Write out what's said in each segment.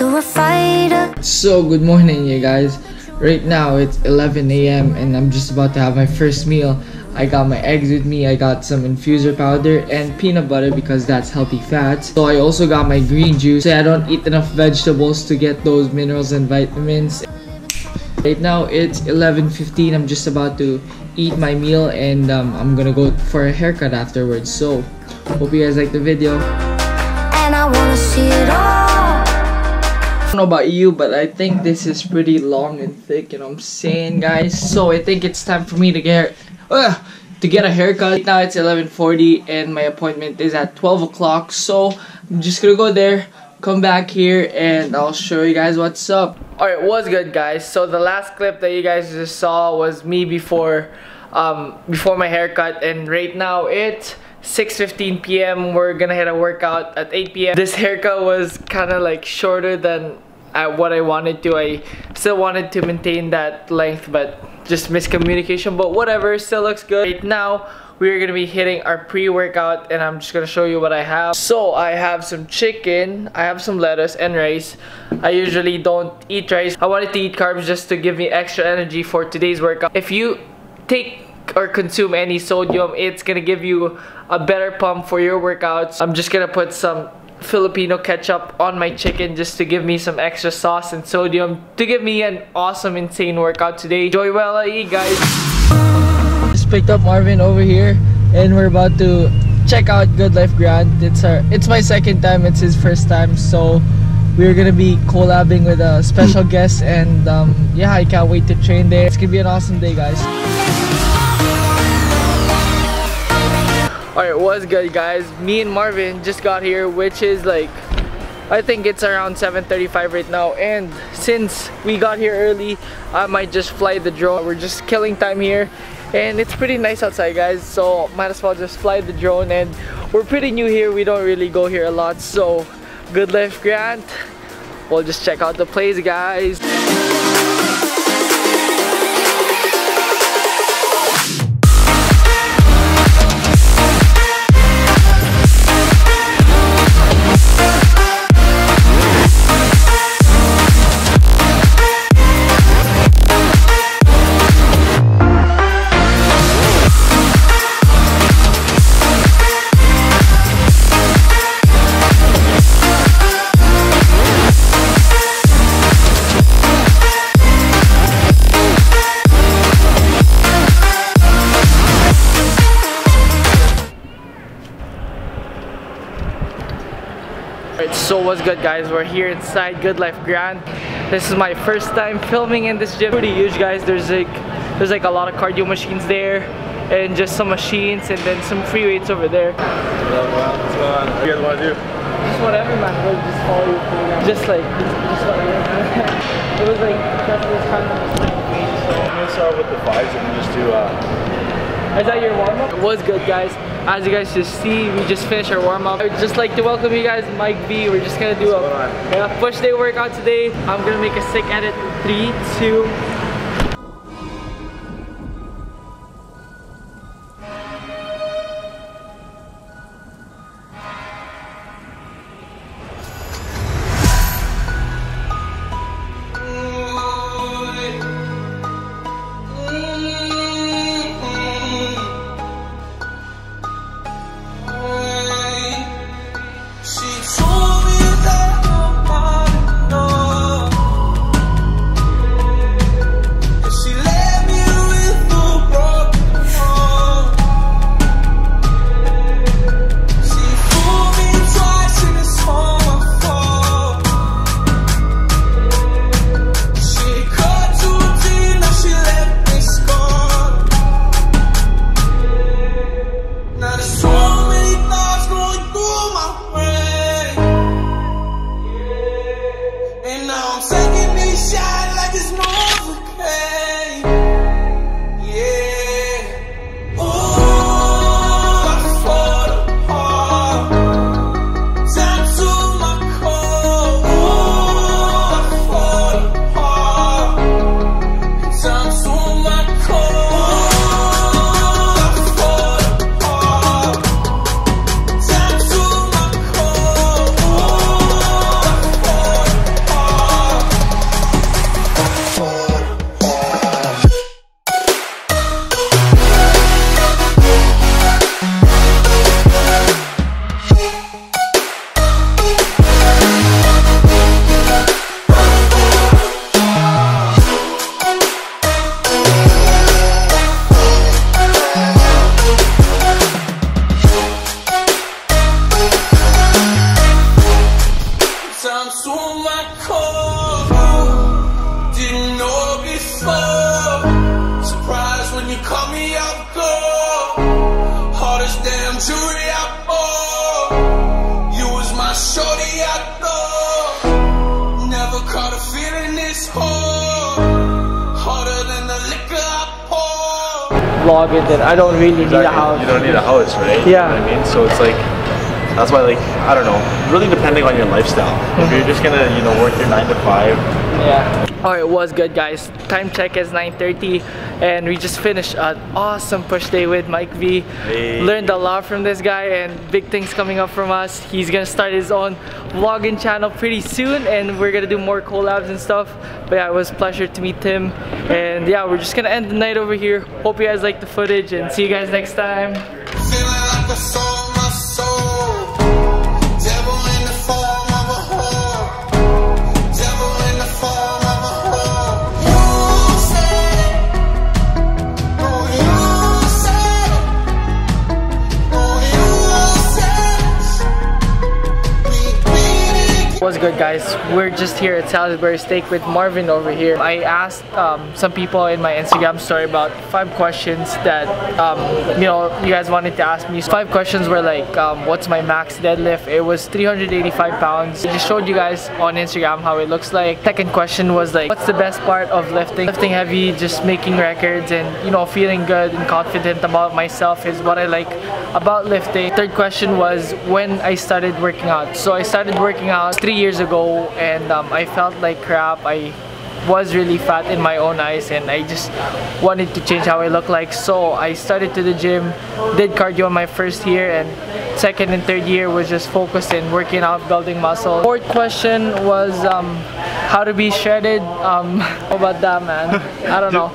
You're a fighter. So good morning you guys. Right now it's 11 AM and I'm just about to have my first meal. I got my eggs with me, I got some infuser powder and peanut butter because that's healthy fats. So I also got my green juice. So I don't eat enough vegetables to get those minerals and vitamins. Right now it's 11:15, I'm just about to eat my meal and I'm gonna go for a haircut afterwards. So hope you guys like the video. And I wanna see it all. I don't know about you, but I think this is pretty long and thick, you know what I'm saying, guys? So I think it's time for me to get a haircut. Now it's 11:40 and my appointment is at 12 o'clock, so I'm just gonna go there, come back here, and I'll show you guys what's up. Alright, what's good guys? So the last clip that you guys just saw was me before my haircut, and right now it's 6:15 PM. We're gonna hit a workout at 8 PM. This haircut was kind of like shorter than what I wanted to. I still wanted to maintain that length, but just miscommunication, but whatever, still looks good. Right now we're gonna be hitting our pre-workout and I'm just gonna show you what I have. So I have some chicken, I have some lettuce and rice. I usually don't eat rice. I wanted to eat carbs just to give me extra energy for today's workout. If you take or consume any sodium, it's gonna give you a better pump for your workouts. I'm just gonna put some Filipino ketchup on my chicken just to give me some extra sauce and sodium to give me an awesome insane workout today. Enjoy while I eat, guys. Just picked up Marvin over here and we're about to check out Good Life Grant. It's my second time, it's his first time, so we're gonna be collabing with a special guest, and yeah, I can't wait to train there. It's gonna be an awesome day, guys. Alright, what's good guys? Me and Marvin just got here, which is like, I think it's around 7:35 right now, and since we got here early, I might just fly the drone. We're just killing time here and it's pretty nice outside, guys, so might as well just fly the drone. And we're pretty new here, we don't really go here a lot, so Good Life Grant, we'll just check out the place, guys. So what's good guys, we're here inside Good Life Grant. This is my first time filming in this gym. Pretty huge, guys. There's like a lot of cardio machines there and just some machines and then some free weights over there. What's going on? What do you guys want to do? Just whatever, man. We'll just follow you through. Just whatever. It was like that's this kind of so I'm gonna start with the fives and just do is that your warm-up? What's good guys? As you guys just see, we just finished our warm-up. I would just like to welcome you guys, Mike B. We're just gonna do a push day workout today. I'm gonna make a sick edit. 3, 2. cold. Didn't know before. Surprised when you call me out cold. Hardest damn jury I bought. You was my shorty I thought. Never caught a feeling this hard. Harder than the liquor I poured. Vlog it, and I don't really need a house. You don't need a house, right? Yeah. You know what I mean? So it's like, that's why, like, I don't know, really depending on your lifestyle. If you're just gonna, you know, work your 9 to 5. Yeah. Alright, what's good, guys? Time check is 9:30, and we just finished an awesome push day with Mike V. Hey. Learned a lot from this guy, and big things coming up from us. He's gonna start his own vlogging channel pretty soon, and we're gonna do more collabs and stuff. But yeah, it was a pleasure to meet him, and yeah, we're just gonna end the night over here. Hope you guys liked the footage, and see you guys next time. What's good, guys? We're just here at Salisbury Steak with Marvin over here. I asked some people in my Instagram story about 5 questions that you know, you guys wanted to ask me. 5 questions were like, what's my max deadlift? It was 385 pounds. I just showed you guys on Instagram how it looks like. Second question was like, what's the best part of lifting? Lifting heavy, just making records and, you know, feeling good and confident about myself is what I like about lifting. Third question was when I started working out. So I started working out 3 years ago, and I felt like crap. I was really fat in my own eyes, and I just wanted to change how I look like. So I started to the gym, did cardio in my first year, and second and third year was just focused in working out, building muscle. Fourth question was how to be shredded. How about that, man? I don't know.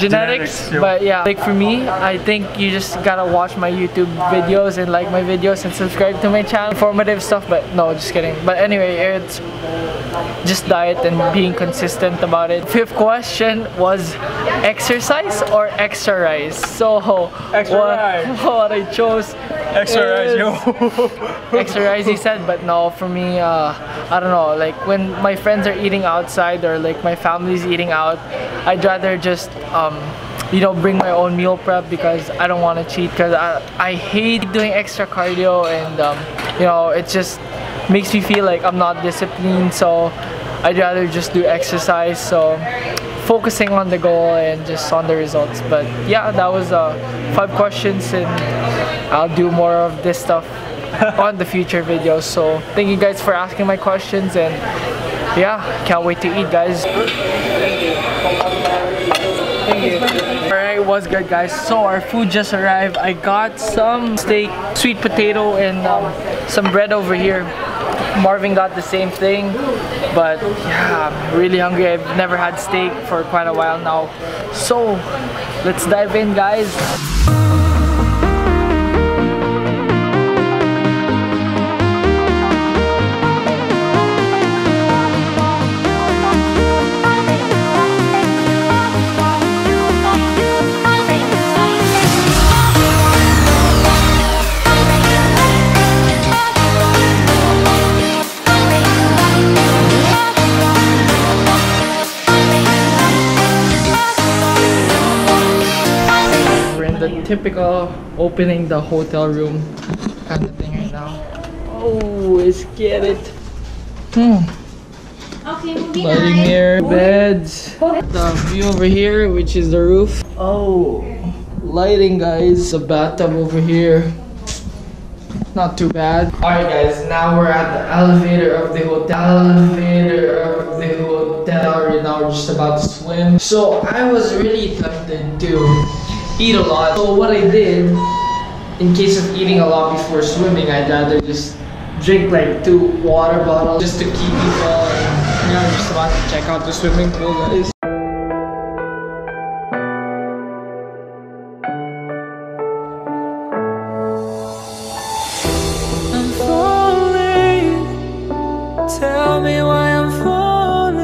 Genetics, yo. But yeah, like for me, I think you just gotta watch my YouTube videos and like my videos and subscribe to my channel. Informative stuff, but no, just kidding. But anyway, it's just diet and being consistent about it. Fifth question was exercise or extra rice. So what I chose. Exercise, yo. Exercise, he said, but no, for me, I don't know, like when my friends are eating outside or like my family's eating out, I'd rather just, you know, bring my own meal prep because I don't want to cheat, because I hate doing extra cardio, and, you know, it just makes me feel like I'm not disciplined, so I'd rather just do exercise, so focusing on the goal and just on the results. But yeah, that was 5 questions, and I'll do more of this stuff on the future videos. So thank you guys for asking my questions, and yeah, can't wait to eat, guys. Alright, what's good, guys? So our food just arrived. I got some steak, sweet potato, and some bread over here. Marvin got the same thing, but yeah, I'm really hungry. I've never had steak for quite a while now. So let's dive in, guys. Typical opening the hotel room kind of thing right now. Oh, let's get it. Okay, moving on. Here, beds. The view over here, which is the roof. Oh, lighting, guys. A bathtub over here. Not too bad. All right, guys. Now we're at the elevator of the hotel. Right now, we're just about to swim. So I was really tempted to eat a lot. So what I did, in case of eating a lot before swimming, I'd rather just drink like 2 water bottles just to keep me full. Yeah, I'm just about to check out the swimming pool, guys. I'm falling. Tell me why I'm falling.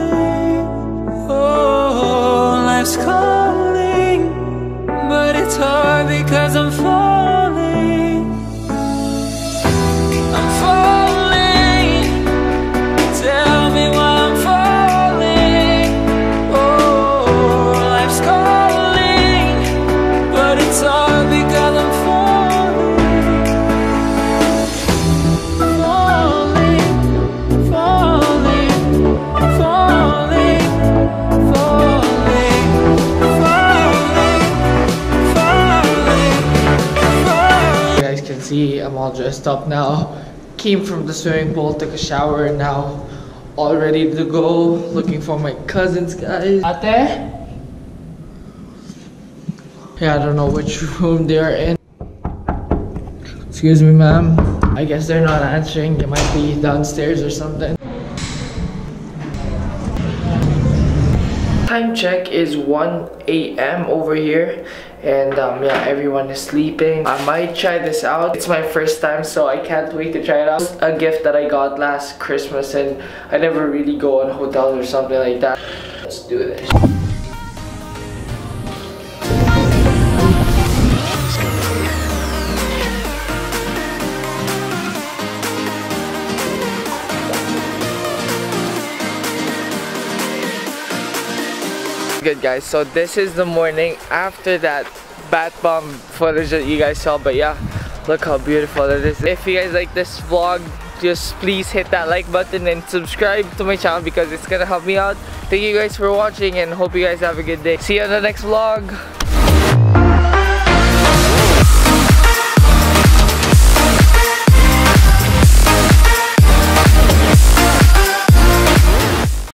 Oh, life's cold. It's hard because I'm falling. I'm falling. Tell me why. I'm all dressed up now. Came from the swimming pool, took a shower, and now all ready to go. Looking for my cousins, guys. Ate? Yeah, I don't know which room they are in. Excuse me, ma'am. I guess they're not answering. They might be downstairs or something. Time check is 1 AM over here, and yeah, everyone is sleeping. I might try this out. It's my first time, so I can't wait to try it out. It's a gift that I got last Christmas, and I never really go on hotels or something like that. Let's do this. Good guys, so this is the morning after that bath bomb footage that you guys saw, but yeah, look how beautiful it is. If you guys like this vlog, just please hit that like button and subscribe to my channel because it's gonna help me out. Thank you guys for watching and hope you guys have a good day. See you on the next vlog.